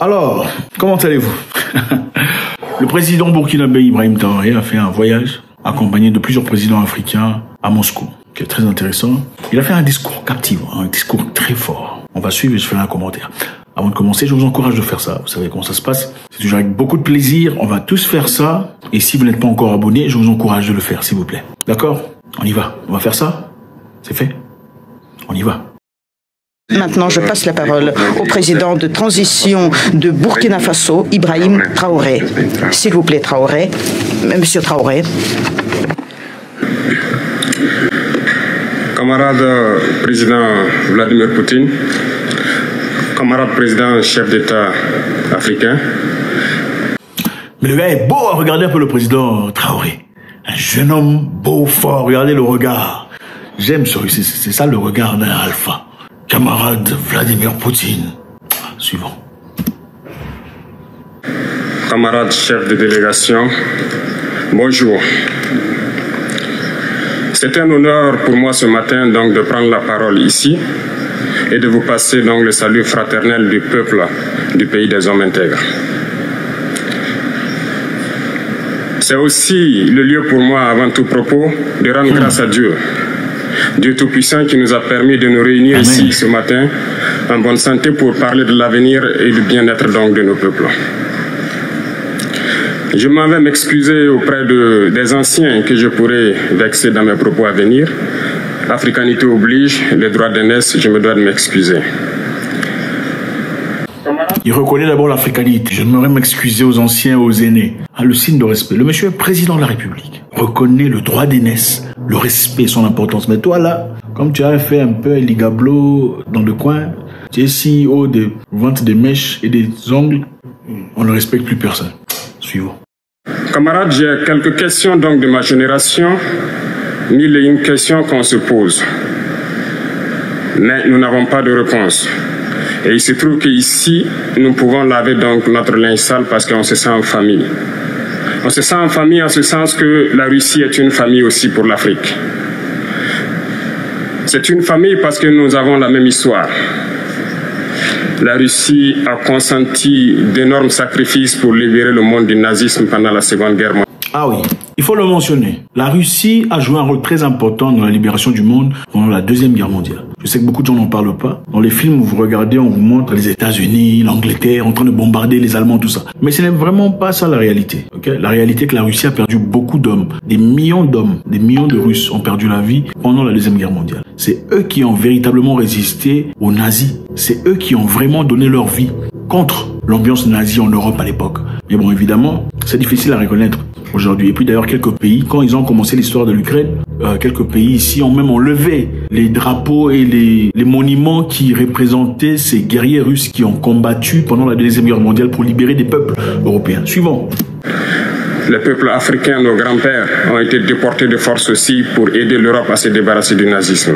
Alors, comment allez-vous? Le président burkinabé Ibrahim Traoré a fait un voyage accompagné de plusieurs présidents africains à Moscou, qui est très intéressant. Il a fait un discours captivant, un discours très fort. On va suivre et je ferai un commentaire. Avant de commencer, je vous encourage de faire ça. Vous savez comment ça se passe. C'est toujours avec beaucoup de plaisir. On va tous faire ça. Et si vous n'êtes pas encore abonné, je vous encourage de le faire, s'il vous plaît. D'accord? On y va. On va faire ça. C'est fait. On y va. Maintenant, je passe la parole au président de transition de Burkina Faso, Ibrahim Traoré. S'il vous plaît, Traoré. Monsieur Traoré. Camarade président Vladimir Poutine, camarade président chef d'État africain. Mais le gars est beau à regarder un peu, le président Traoré. Un jeune homme beau, fort, regardez le regard. J'aime ce Russie, c'est ça le regard d'un alpha. Camarade Vladimir Poutine. Suivant. Camarade chef de délégation, bonjour. C'est un honneur pour moi ce matin donc de prendre la parole ici et de vous passer donc le salut fraternel du peuple du pays des hommes intègres. C'est aussi le lieu pour moi, avant tout propos, de rendre grâce à Dieu, Dieu Tout-Puissant qui nous a permis de nous réunir ici ce matin en bonne santé pour parler de l'avenir et du bien-être donc de nos peuples. Je m'en vais m'excuser auprès des anciens que je pourrais vexer dans mes propos à venir. Africanité oblige, les droits d'aînesse, je me dois de m'excuser. Il reconnaît d'abord l'africanité. Je devrais m'excuser aux anciens, aux aînés. Ah, le signe de respect. Le monsieur est président de la République. Reconnaît le droit d'aînesse, le respect, son importance. Mais toi là, comme tu as fait un peu ligablo dans le coin, tu es si haut de vente des mèches et des ongles, on ne respecte plus personne. Suivant. Camarades, j'ai quelques questions donc de ma génération, mille et une questions qu'on se pose, mais nous n'avons pas de réponse. Et il se trouve qu'ici, nous pouvons laver donc notre linge sale parce qu'on se sent en famille. On se sent en famille en ce sens que la Russie est une famille aussi pour l'Afrique. C'est une famille parce que nous avons la même histoire. La Russie a consenti d'énormes sacrifices pour libérer le monde du nazisme pendant la Seconde Guerre mondiale. Ah oui, il faut le mentionner. La Russie a joué un rôle très important dans la libération du monde pendant la Deuxième Guerre mondiale. Je sais que beaucoup de gens n'en parlent pas. Dans les films où vous regardez, on vous montre les États-Unis, l'Angleterre, en train de bombarder les Allemands, tout ça. Mais ce n'est vraiment pas ça la réalité. Okay? La réalité est que la Russie a perdu beaucoup d'hommes, des millions de Russes ont perdu la vie pendant la Deuxième Guerre mondiale. C'est eux qui ont véritablement résisté aux nazis. C'est eux qui ont vraiment donné leur vie contre l'ambiance nazie en Europe à l'époque. Mais bon, évidemment, c'est difficile à reconnaître aujourd'hui. Et puis d'ailleurs, quelques pays, quand ils ont commencé l'histoire de l'Ukraine, quelques pays ici ont même enlevé les drapeaux et les monuments qui représentaient ces guerriers russes qui ont combattu pendant la Deuxième Guerre mondiale pour libérer des peuples européens. Suivant. Les peuples africains, nos grands-pères, ont été déportés de force aussi pour aider l'Europe à se débarrasser du nazisme.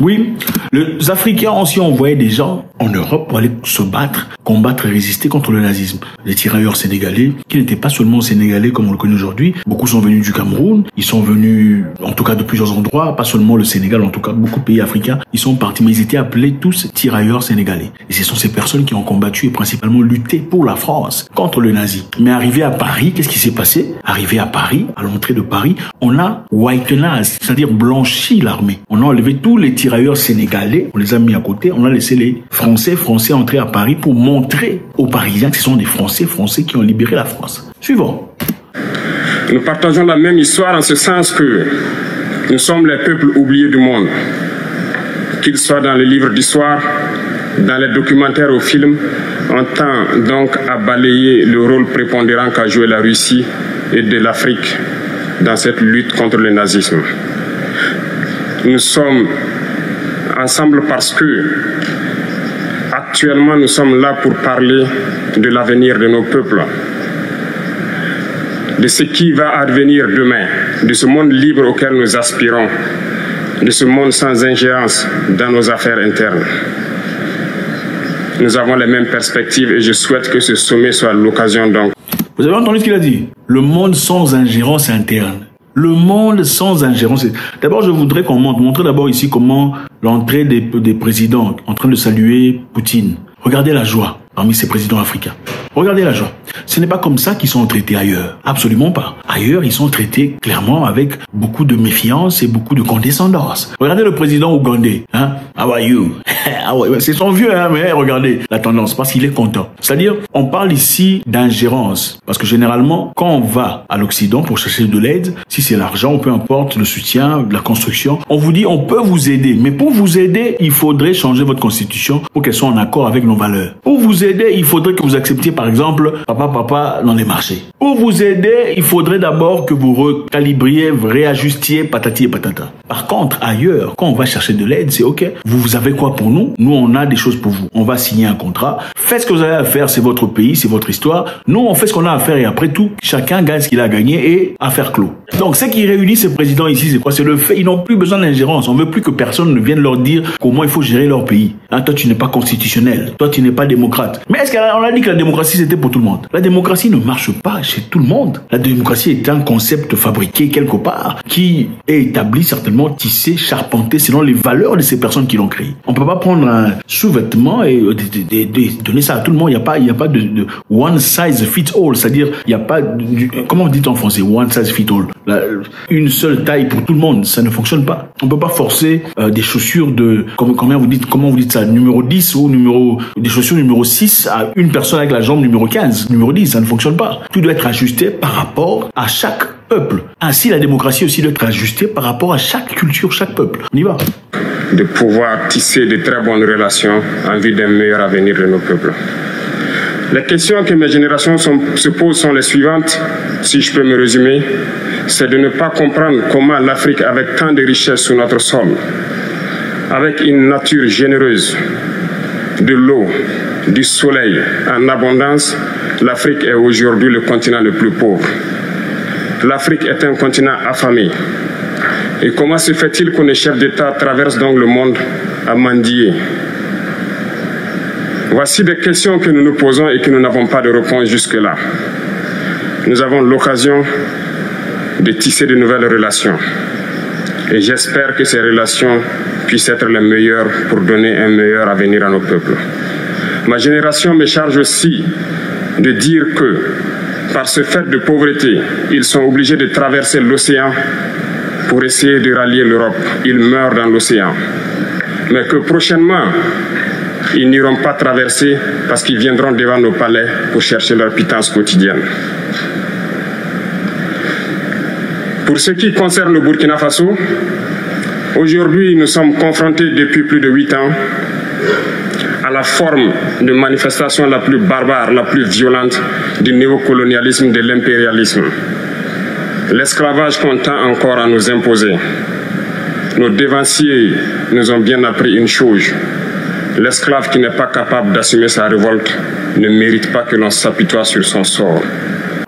Oui, les Africains ont aussi envoyé des gens en Europe pour aller se battre, combattre et résister contre le nazisme. Les tirailleurs sénégalais, qui n'étaient pas seulement sénégalais comme on le connaît aujourd'hui, beaucoup sont venus du Cameroun, ils sont venus en tout cas de plusieurs endroits, pas seulement le Sénégal, en tout cas beaucoup de pays africains, ils sont partis, mais ils étaient appelés tous tirailleurs sénégalais. Et ce sont ces personnes qui ont combattu et principalement lutté pour la France contre le nazisme. Mais arrivé à Paris, qu'est-ce qui s'est passé? Arrivé à Paris, à l'entrée de Paris, on a whitenized, c'est-à-dire blanchi l'armée. On a enlevé tous les tirailleurs sénégalais, on les a mis à côté, on a laissé les Français entrer à Paris pour montrer aux Parisiens que ce sont des Français qui ont libéré la France. Suivant. Nous partageons la même histoire en ce sens que nous sommes les peuples oubliés du monde. Qu'ils soient dans les livres d'histoire, dans les documentaires ou films, on tend donc à balayer le rôle prépondérant qu'a joué la Russie et de l'Afrique dans cette lutte contre le nazisme. Nous sommes ensemble parce que actuellement nous sommes là pour parler de l'avenir de nos peuples, de ce qui va advenir demain, de ce monde libre auquel nous aspirons, de ce monde sans ingérence dans nos affaires internes. Nous avons les mêmes perspectives et je souhaite que ce sommet soit l'occasion donc. Vous avez entendu ce qu'il a dit? Le monde sans ingérence interne. Le monde sans ingérence. D'abord, je voudrais qu'on montre d'abord ici comment l'entrée des présidents en train de saluer Poutine. Regardez la joie. parmi ces présidents africains. Regardez l'argent. Ce n'est pas comme ça qu'ils sont traités ailleurs. Absolument pas. Ailleurs, ils sont traités clairement avec beaucoup de méfiance et beaucoup de condescendance. Regardez le président ougandais. Hein? How are you? C'est son vieux, hein, mais regardez la tendance parce qu'il est content. C'est-à-dire, on parle ici d'ingérence. Parce que généralement, quand on va à l'Occident pour chercher de l'aide, si c'est l'argent ou peu importe, le soutien, la construction, on vous dit on peut vous aider. Mais pour vous aider, il faudrait changer votre constitution pour qu'elle soit en accord avec nos valeurs. Pour vous aider, il faudrait que vous acceptiez par exemple papa dans les marchés. Pour vous aider, il faudrait d'abord que vous recalibriez, réajustiez, patati et patata. Par contre, ailleurs, quand on va chercher de l'aide, c'est ok, vous avez quoi pour nous? Nous, on a des choses pour vous. On va signer un contrat. Faites ce que vous avez à faire, c'est votre pays, c'est votre histoire. Nous, on fait ce qu'on a à faire et après tout, chacun gagne ce qu'il a gagné et affaire clos. Donc, ce qui réunit ces présidents ici, c'est quoi? C'est le fait, ils n'ont plus besoin d'ingérence. On veut plus que personne ne vienne leur dire comment il faut gérer leur pays. Hein, toi, tu n'es pas constitutionnel. Toi, tu n'es pas démocrate. Mais est-ce qu'on a dit que la démocratie, c'était pour tout le monde? La démocratie ne marche pas chez tout le monde. La démocratie est un concept fabriqué quelque part qui est établi, certainement tissé, charpenté selon les valeurs de ces personnes qui l'ont créé. On ne peut pas prendre un sous-vêtement et donner ça à tout le monde. Il n'y a pas de one size fits all. C'est-à-dire, il n'y a pas, comment on dit en français, one size fits all. Une seule taille pour tout le monde, ça ne fonctionne pas. On ne peut pas forcer des chaussures de, comment vous dites ça, numéro 10 ou des chaussures numéro 6 à une personne avec la jambe numéro 15, numéro 10, ça ne fonctionne pas. Tout doit être ajusté par rapport à chaque peuple. Ainsi, la démocratie aussi doit être ajustée par rapport à chaque culture, chaque peuple. On y va. De pouvoir tisser de très bonnes relations en vue d'un meilleur avenir de nos peuples. Les questions que mes générations se posent sont les suivantes, si je peux me résumer, c'est de ne pas comprendre comment l'Afrique, avec tant de richesses sur notre sol, avec une nature généreuse, de l'eau, du soleil en abondance, l'Afrique est aujourd'hui le continent le plus pauvre. L'Afrique est un continent affamé. Et comment se fait-il que les chefs d'État traversent donc le monde à mendier? Voici des questions que nous nous posons et que nous n'avons pas de réponse jusque-là. Nous avons l'occasion de tisser de nouvelles relations. Et j'espère que ces relations puissent être les meilleures pour donner un meilleur avenir à nos peuples. Ma génération me charge aussi de dire que, par ce fait de pauvreté, ils sont obligés de traverser l'océan pour essayer de rallier l'Europe. Ils meurent dans l'océan. Mais que prochainement, ils n'iront pas traverser parce qu'ils viendront devant nos palais pour chercher leur pitance quotidienne. Pour ce qui concerne le Burkina Faso, aujourd'hui nous sommes confrontés depuis plus de 8 ans à la forme de manifestation la plus barbare, la plus violente du néocolonialisme, de l'impérialisme. L'esclavage qu'on tend encore à nous imposer. Nos devanciers nous ont bien appris une chose. L'esclave qui n'est pas capable d'assumer sa révolte ne mérite pas que l'on s'apitoie sur son sort.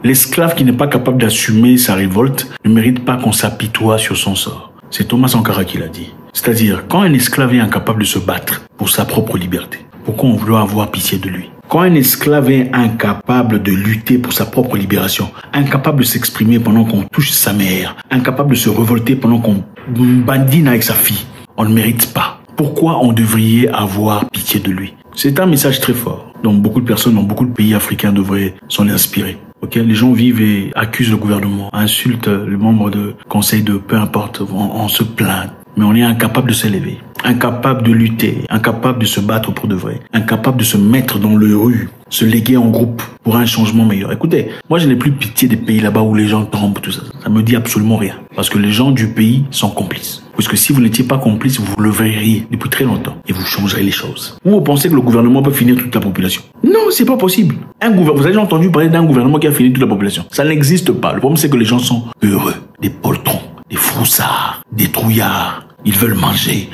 L'esclave qui n'est pas capable d'assumer sa révolte ne mérite pas qu'on s'apitoie sur son sort. C'est Thomas Sankara qui l'a dit. C'est-à-dire, quand un esclave est incapable de se battre pour sa propre liberté, pourquoi on veut avoir pitié de lui? Quand un esclave est incapable de lutter pour sa propre libération, incapable de s'exprimer pendant qu'on touche sa mère, incapable de se révolter pendant qu'on badine avec sa fille, on ne mérite pas. Pourquoi on devrait avoir pitié de lui? C'est un message très fort dont beaucoup de personnes dans beaucoup de pays africains devraient s'en inspirer. Ok, les gens vivent et accusent le gouvernement, insultent les membres de conseil de peu importe, on se plaint. Mais on est incapable de s'élever, incapable de lutter, incapable de se battre pour de vrai, incapable de se mettre dans les rues, se léguer en groupe pour un changement meilleur. Écoutez, moi je n'ai plus pitié des pays là-bas où les gens tombent, tout ça. Ça me dit absolument rien. Parce que les gens du pays sont complices. Parce que si vous n'étiez pas complice, vous le verriez depuis très longtemps et vous changerez les choses. Vous pensez que le gouvernement peut finir toute la population? Non, c'est pas possible. Vous avez entendu parler d'un gouvernement qui a fini toute la population. Ça n'existe pas. Le problème c'est que les gens sont heureux, des poltrons, des froussards, des trouillards. Ils veulent manger.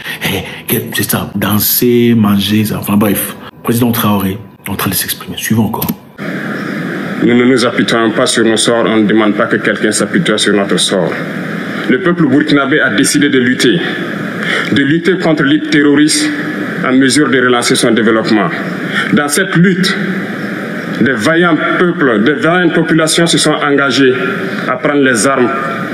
C'est ça, danser, manger, ça. Enfin bref, président Traoré est en train de s'exprimer. Suivons encore. Nous ne nous apitoyons pas sur nos sorts. On ne demande pas que quelqu'un s'apitoie sur notre sort. Le peuple burkinabé a décidé de lutter contre l'île terroriste en mesure de relancer son développement. Dans cette lutte, des vaillants peuples, des vaillantes populations se sont engagées à prendre les armes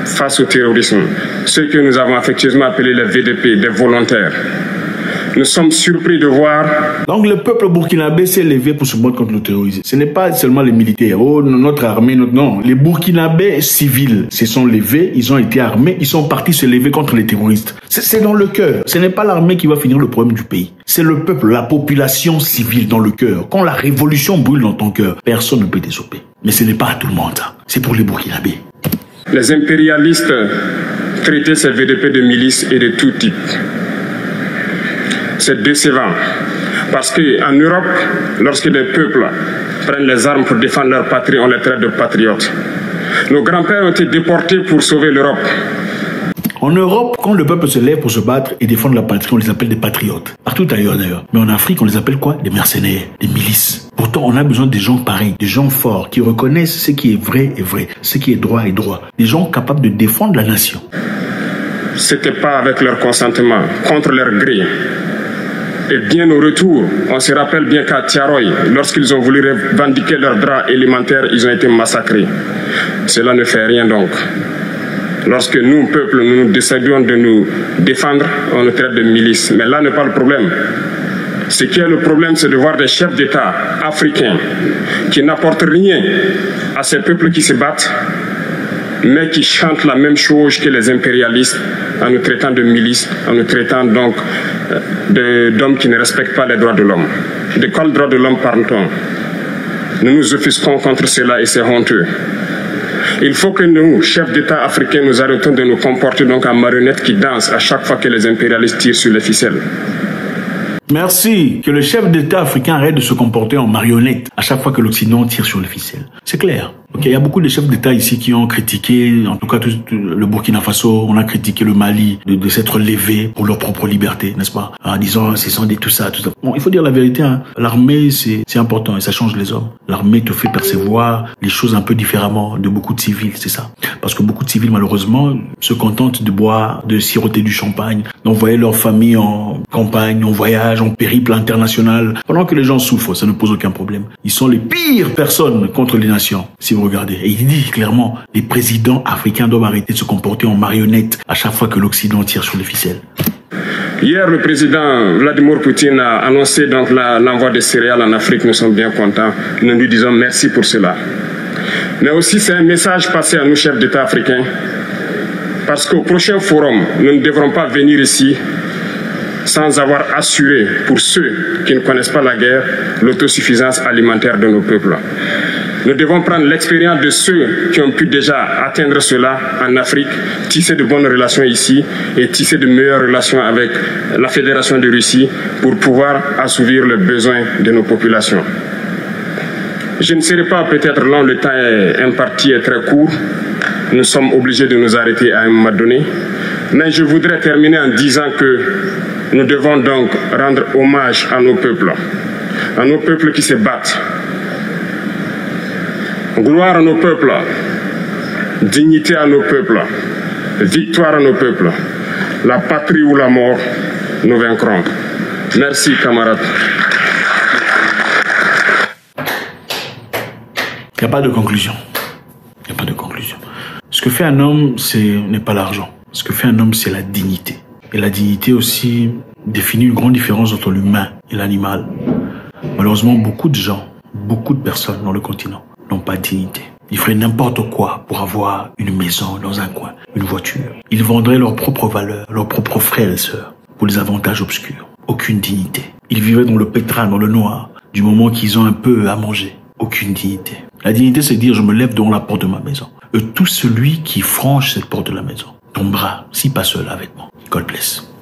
face au terrorisme, ceux que nous avons affectueusement appelés les VDP, des volontaires. nous sommes surpris de voir. Donc le peuple burkinabé s'est levé pour se battre contre le terrorisme. Ce n'est pas seulement les militaires, oh, notre armée, notre... non. Les Burkinabés civils se sont levés, ils ont été armés, ils sont partis se lever contre les terroristes. C'est dans le cœur. Ce n'est pas l'armée qui va finir le problème du pays. C'est le peuple, la population civile dans le cœur. Quand la révolution brûle dans ton cœur, personne ne peut te stopper. Mais ce n'est pas à tout le monde, ça. C'est pour les Burkinabés. Les impérialistes traitaient ces VDP de milices et de tout type. C'est décevant, parce qu'en Europe, lorsque des peuples prennent les armes pour défendre leur patrie, on les traite de patriotes. Nos grands-pères ont été déportés pour sauver l'Europe. En Europe, quand le peuple se lève pour se battre et défendre la patrie, on les appelle des patriotes. Partout ailleurs d'ailleurs. Mais en Afrique, on les appelle quoi? Des mercenaires, des milices. Pourtant, on a besoin des gens pareils, des gens forts, qui reconnaissent ce qui est vrai est vrai, ce qui est droit est droit. Des gens capables de défendre la nation. C'était pas avec leur consentement, contre leur gré. Et bien au retour, on se rappelle bien qu'à Tiaroy, lorsqu'ils ont voulu revendiquer leurs droits élémentaires, ils ont été massacrés. Cela ne fait rien donc. Lorsque nous, peuple, nous décidons de nous défendre, on nous traite de milices. Mais là n'est pas le problème. Ce qui est le problème, c'est de voir des chefs d'État africains qui n'apportent rien à ces peuples qui se battent, mais qui chantent la même chose que les impérialistes en nous traitant de milices, en nous traitant donc d'hommes qui ne respectent pas les droits de l'homme. De quels droits de l'homme parle-t-on? Nous nous offusquons contre cela et c'est honteux. Il faut que nous, chefs d'État africains, nous arrêtons de nous comporter donc en marionnettes qui dansent à chaque fois que les impérialistes tirent sur les ficelles. Merci. Que le chef d'État africain arrête de se comporter en marionnette à chaque fois que l'Occident tire sur les ficelles. C'est clair. Okay, il y a beaucoup de chefs d'État ici qui ont critiqué, en tout cas tout le Burkina Faso, on a critiqué le Mali de s'être levé pour leur propre liberté, n'est-ce pas? En disant, ce sont des tout ça. Bon, il faut dire la vérité, hein. L'armée, c'est important et ça change les hommes. L'armée te fait percevoir les choses un peu différemment de beaucoup de civils, c'est ça. Parce que beaucoup de civils, malheureusement, se contentent de boire, de siroter du champagne, d'envoyer leur famille en campagne, en voyage, en périple international. Pendant que les gens souffrent, ça ne pose aucun problème. Ils sont les pires personnes contre les nations, si vous regardez. Et il dit clairement, les présidents africains doivent arrêter de se comporter en marionnettes à chaque fois que l'Occident tire sur les ficelles. Hier, le président Vladimir Poutine a annoncé donc l'envoi des céréales en Afrique. Nous sommes bien contents. Nous lui disons merci pour cela. Mais aussi, c'est un message passé à nos chefs d'État africains. Parce qu'au prochain forum, nous ne devrons pas venir ici sans avoir assuré, pour ceux qui ne connaissent pas la guerre, l'autosuffisance alimentaire de nos peuples. Nous devons prendre l'expérience de ceux qui ont pu déjà atteindre cela en Afrique, tisser de bonnes relations ici et tisser de meilleures relations avec la Fédération de Russie pour pouvoir assouvir les besoins de nos populations. Je ne serai pas peut-être long, le temps imparti est très court. Nous sommes obligés de nous arrêter à un moment donné. Mais je voudrais terminer en disant que nous devons donc rendre hommage à nos peuples qui se battent. Gloire à nos peuples, dignité à nos peuples, victoire à nos peuples, la patrie ou la mort, nous vaincrons. Merci, camarades. Il n'y a pas de conclusion. Il n'y a pas de conclusion. Ce que fait un homme, ce n'est pas l'argent. Ce que fait un homme, c'est la dignité. Et la dignité aussi définit une grande différence entre l'humain et l'animal. Malheureusement, beaucoup de gens, beaucoup de personnes dans le continent n'ont pas de dignité. Ils feraient n'importe quoi pour avoir une maison dans un coin, une voiture. Ils vendraient leurs propres valeurs, leurs propres frères et sœurs pour les avantages obscurs. Aucune dignité. Ils vivaient dans le pétrin, dans le noir, du moment qu'ils ont un peu à manger. Aucune dignité. La dignité, c'est dire, je me lève devant la porte de ma maison. Et tout celui qui franche cette porte de la maison tombera, si pas seul avec moi. God bless.